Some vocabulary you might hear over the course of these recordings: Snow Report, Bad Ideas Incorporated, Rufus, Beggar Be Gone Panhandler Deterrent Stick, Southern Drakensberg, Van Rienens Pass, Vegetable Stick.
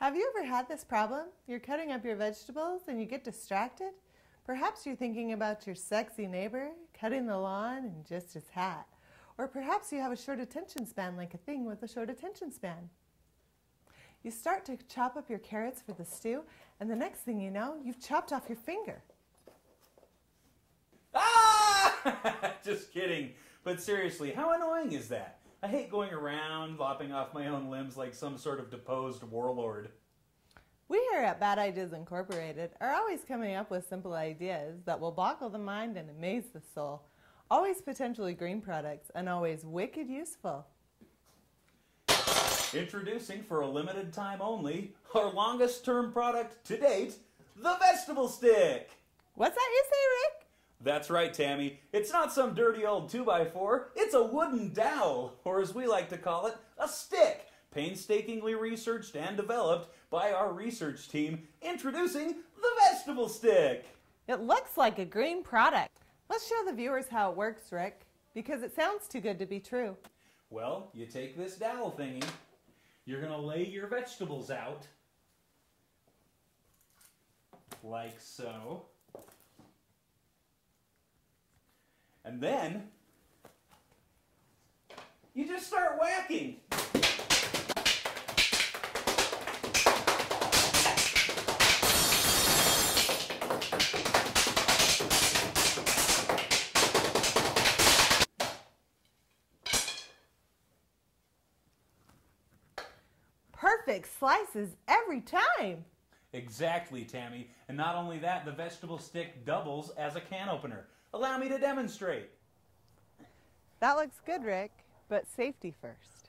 Have you ever had this problem? You're cutting up your vegetables and you get distracted? Perhaps you're thinking about your sexy neighbor cutting the lawn and just his hat. Or perhaps you have a short attention span, like a thing with a short attention span. You start to chop up your carrots for the stew, and the next thing you know, you've chopped off your finger. Ah! Just kidding. But seriously, how annoying is that? I hate going around lopping off my own limbs like some sort of deposed warlord. We here at Bad Ideas Incorporated are always coming up with simple ideas that will boggle the mind and amaze the soul. Always potentially green products and always wicked useful. Introducing for a limited time only, our longest term product to date, the vegetable stick. What's that you say, Rick? That's right, Tammy. It's not some dirty old 2x4, it's a wooden dowel, or as we like to call it, a stick, painstakingly researched and developed by our research team, introducing the vegetable stick. It looks like a green product. Let's show the viewers how it works, Rick, because it sounds too good to be true. Well, you take this dowel thingy, you're going to lay your vegetables out, like so. And then, you just start whacking. Perfect slices every time. Exactly, Tammy. And not only that, the vegetable stick doubles as a can opener. Allow me to demonstrate. That looks good, Rick, but safety first.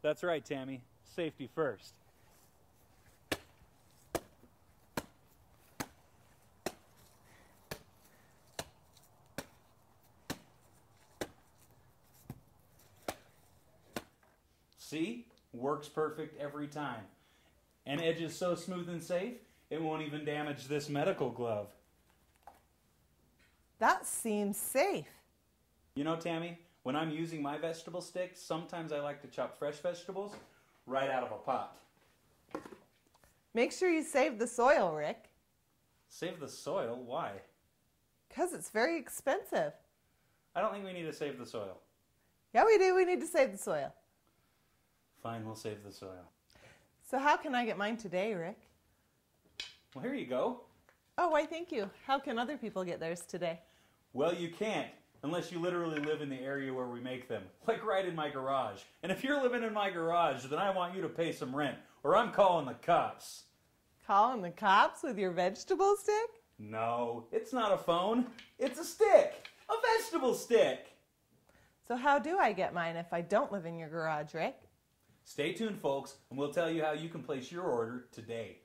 That's right, Tammy. Safety first. See? Works perfect every time. And edge is so smooth and safe, it won't even damage this medical glove. That seems safe. You know, Tammy, when I'm using my vegetable stick, sometimes I like to chop fresh vegetables right out of a pot. Make sure you save the soil, Rick. Save the soil? Why? Because it's very expensive. I don't think we need to save the soil. Yeah, we do. We need to save the soil. Fine, we'll save the soil. So how can I get mine today, Rick? Well, here you go. Oh, why, thank you. How can other people get theirs today? Well, you can't, unless you literally live in the area where we make them, like right in my garage. And if you're living in my garage, then I want you to pay some rent, or I'm calling the cops. Calling the cops with your vegetable stick? No, it's not a phone. It's a stick, a vegetable stick. So how do I get mine if I don't live in your garage, Rick? Stay tuned, folks, and we'll tell you how you can place your order today.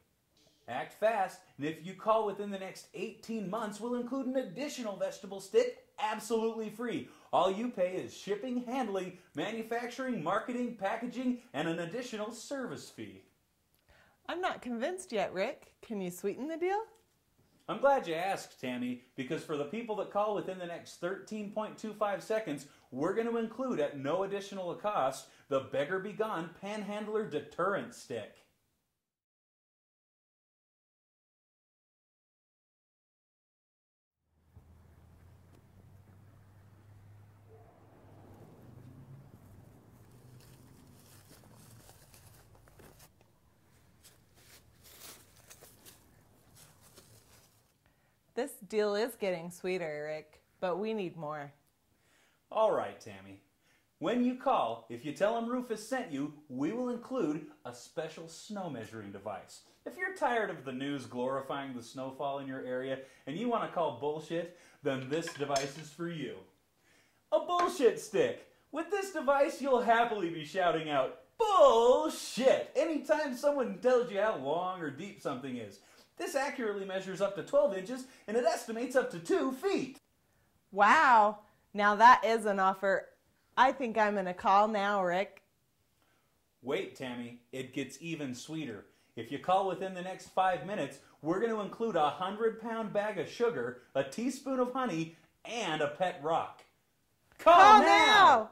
Act fast, and if you call within the next 18 months, we'll include an additional vegetable stick absolutely free. All you pay is shipping, handling, manufacturing, marketing, packaging, and an additional service fee. I'm not convinced yet, Rick. Can you sweeten the deal? I'm glad you asked, Tammy, because for the people that call within the next 13.25 seconds, we're going to include at no additional cost the Beggar Be Gone Panhandler Deterrent Stick. This deal is getting sweeter, Rick, but we need more. All right, Tammy. When you call, if you tell them Rufus sent you, we will include a special snow measuring device. If you're tired of the news glorifying the snowfall in your area and you want to call bullshit, then this device is for you. A bullshit stick. With this device, you'll happily be shouting out, bullshit, anytime someone tells you how long or deep something is. This accurately measures up to 12 inches, and it estimates up to 2 feet. Wow. Now that is an offer. I think I'm going to call now, Rick. Wait, Tammy. It gets even sweeter. If you call within the next 5 minutes, we're going to include a 100-pound bag of sugar, a teaspoon of honey, and a pet rock. Call now!